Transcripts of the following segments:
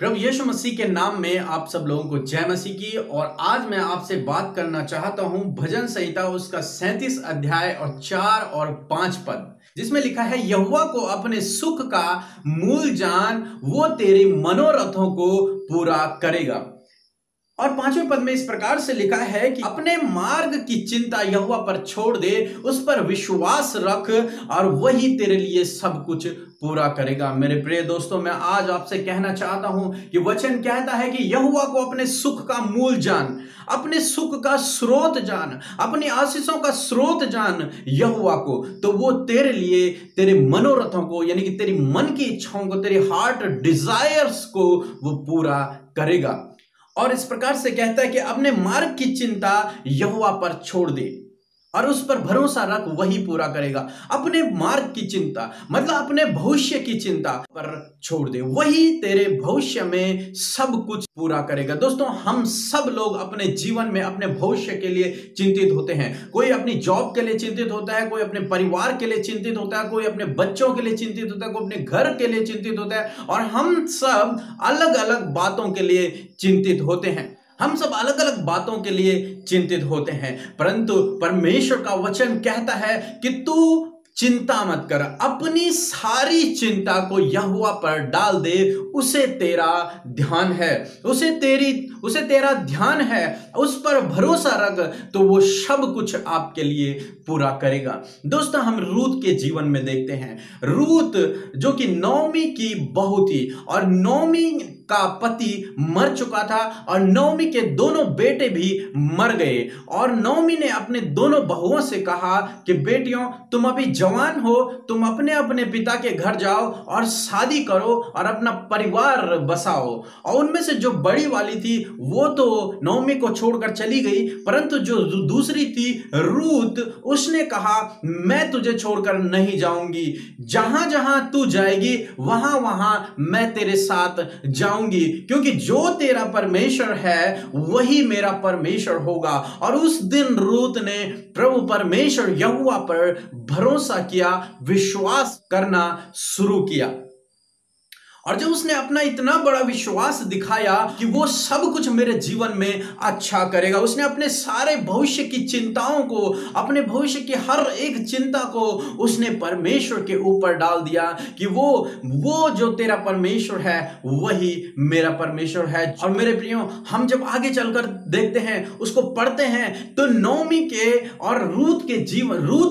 प्रभु यीशु मसीह के नाम में आप सब लोगों को जय मसीह की। और आज मैं आपसे बात करना चाहता हूं भजन संहिता उसका 37 अध्याय और 4 और 5 पद, जिसमें लिखा है, यहोवा को अपने सुख का मूल जान, वो तेरे मनोरथों को पूरा करेगा। और 5वें पद में इस प्रकार से लिखा है कि अपने मार्ग की चिंता यहोवा पर छोड़ दे, उस पर विश्वास रख और वही तेरे लिए सब कुछ पूरा करेगा। मेरे प्रिय दोस्तों, मैं आज आपसे कहना चाहता हूं कि वचन कहता है कि यहोवा को अपने सुख का मूल जान, अपने सुख का स्रोत जान, अपनी आशीषों का स्रोत जान यहोवा को, तो वो तेरे लिए तेरे मनोरथों को, यानी कि तेरी मन की इच्छाओं को, तेरे हार्ट डिजायर्स को वो पूरा करेगा। और इस प्रकार से कहता है कि अपने मार्ग की चिंता यहोवा पर छोड़ दे और उस पर भरोसा रख, वही पूरा करेगा। अपने मार्ग की चिंता मतलब अपने भविष्य की चिंता पर छोड़ दे, वही तेरे भविष्य में सब कुछ पूरा करेगा। दोस्तों, हम सब लोग अपने जीवन में अपने भविष्य के लिए चिंतित होते हैं। कोई अपनी जॉब के लिए चिंतित होता है, कोई अपने परिवार के लिए चिंतित होता है, कोई अपने बच्चों के लिए चिंतित होता है, कोई अपने घर के लिए चिंतित होता है, और हम सब अलग अलग बातों के लिए चिंतित होते हैं, हम सब अलग अलग बातों के लिए चिंतित होते हैं। परंतु परमेश्वर का वचन कहता है कि तू चिंता मत कर, अपनी सारी चिंता को यहोवा पर डाल दे, उसे तेरा ध्यान है, उसे तेरा ध्यान है, उस पर भरोसा रख, तो वो सब कुछ आपके लिए पूरा करेगा। दोस्तों, हम रूथ के जीवन में देखते हैं, रूथ जो कि नौमी की बहू थी, और नौमी का पति मर चुका था और नौमी के दोनों बेटे भी मर गए, और नौमी ने अपने दोनों बहुओं से कहा कि बेटियों, तुम अभी जवान हो, तुम अपने अपने पिता के घर जाओ और शादी करो और अपना परिवार बसाओ। और उनमें से जो बड़ी वाली थी वो तो नौमी को छोड़कर चली गई, परंतु जो दूसरी थी रूथ, उसने कहा, मैं तुझे छोड़कर नहीं जाऊंगी, जहां जहां तू जाएगी वहां वहां मैं तेरे साथ जाऊंगी, क्योंकि जो तेरा परमेश्वर है वही मेरा परमेश्वर होगा। और उस दिन रूथ ने प्रभु परमेश्वर यहोवा पर भरोसा किया, विश्वास करना शुरू किया, और जब उसने अपना इतना बड़ा विश्वास दिखाया कि वो सब कुछ मेरे जीवन में अच्छा करेगा, उसने अपने सारे भविष्य की चिंताओं को, अपने भविष्य की हर एक चिंता को उसने परमेश्वर के ऊपर डाल दिया कि वो जो तेरा परमेश्वर है वही मेरा परमेश्वर है। और मेरे प्रियो, हम जब आगे चलकर देखते हैं, उसको पढ़ते हैं, तो नौमी के और रूथ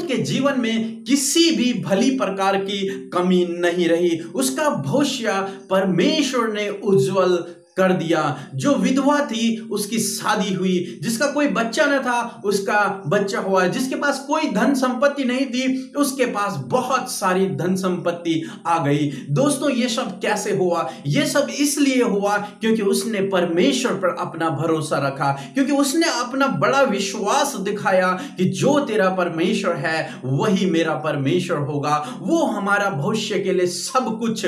के जीवन में किसी भी भली प्रकार की कमी नहीं रही। उसका भविष्य परमेश्वर ने उज्जवल कर दिया। जो विधवा थी उसकी शादी हुई, जिसका कोई बच्चा न था उसका बच्चा हुआ, जिसके पास कोई धन संपत्ति नहीं थी उसके पास बहुत सारी धन संपत्ति आ गई। दोस्तों, ये सब कैसे हुआ? ये सब इसलिए हुआ क्योंकि उसने परमेश्वर पर अपना भरोसा रखा, क्योंकि उसने अपना बड़ा विश्वास दिखाया कि जो तेरा परमेश्वर है वही मेरा परमेश्वर होगा, वो हमारा भविष्य के लिए सब कुछ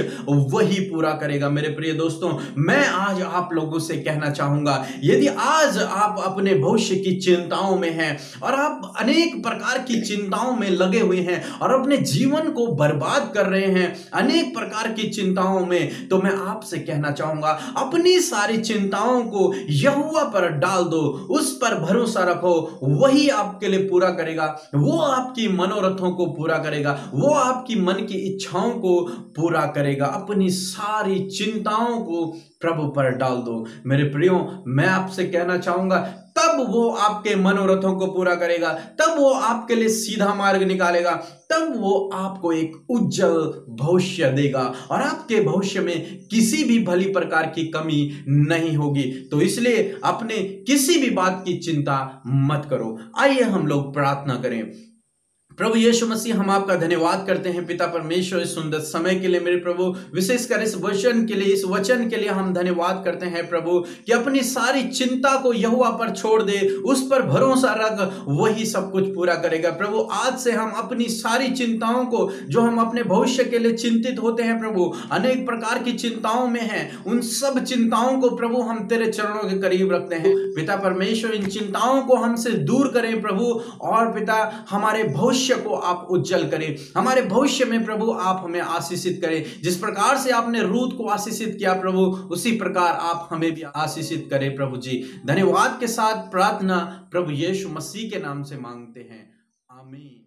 वही पूरा करेगा। मेरे प्रिय दोस्तों, मैं आज आप लोगों से कहना चाहूंगा, यदि आज आप अपने भविष्य की चिंताओं में हैं और आप अनेक प्रकार की चिंताओं में लगे हुए हैं और अपने जीवन को बर्बाद कर रहे हैं अनेक प्रकार की चिंताओं में, तो मैं आपसे कहना चाहूंगा, अपनी सारी चिंताओं को यहोवा पर डाल दो, उस पर भरोसा रखो, वही आपके लिए पूरा करेगा, वो आपकी मनोरथों को पूरा करेगा, वो आपकी मन की इच्छाओं को पूरा करेगा। अपनी सारी चिंताओं को प्रभु पर डाल दो। मेरे प्रियो, मैं आपसे कहना चाहूंगा, तब वो आपके मनोरथों को पूरा करेगा, तब वो आपके लिए सीधा मार्ग निकालेगा, तब वो आपको एक उज्जवल भविष्य देगा और आपके भविष्य में किसी भी भली प्रकार की कमी नहीं होगी। तो इसलिए अपने किसी भी बात की चिंता मत करो। आइए हम लोग प्रार्थना करें। प्रभु यीशु मसीह, हम आपका धन्यवाद करते हैं पिता परमेश्वर, इस सुंदर समय के लिए। मेरे प्रभु, विशेषकर इस वचन के लिए, इस वचन के लिए हम धन्यवाद करते हैं प्रभु, कि अपनी सारी चिंता को यहोवा पर छोड़ दे, उस पर भरोसा रख, वही सब कुछ पूरा करेगा। प्रभु, आज से हम अपनी सारी चिंताओं को, जो हम अपने भविष्य के लिए चिंतित होते हैं प्रभु, अनेक प्रकार की चिंताओं में हैं, उन सब चिंताओं को प्रभु हम तेरे चरणों के करीब रखते हैं। पिता परमेश्वर, इन चिंताओं को हमसे दूर करें प्रभु, और पिता हमारे भविष्य भविष्य को आप उज्जवल करें। हमारे भविष्य में प्रभु आप हमें आशीषित करें। जिस प्रकार से आपने रूथ को आशीषित किया प्रभु, उसी प्रकार आप हमें भी आशीषित करें प्रभु जी। धन्यवाद के साथ प्रार्थना प्रभु यीशु मसीह के नाम से मांगते हैं, आमीन।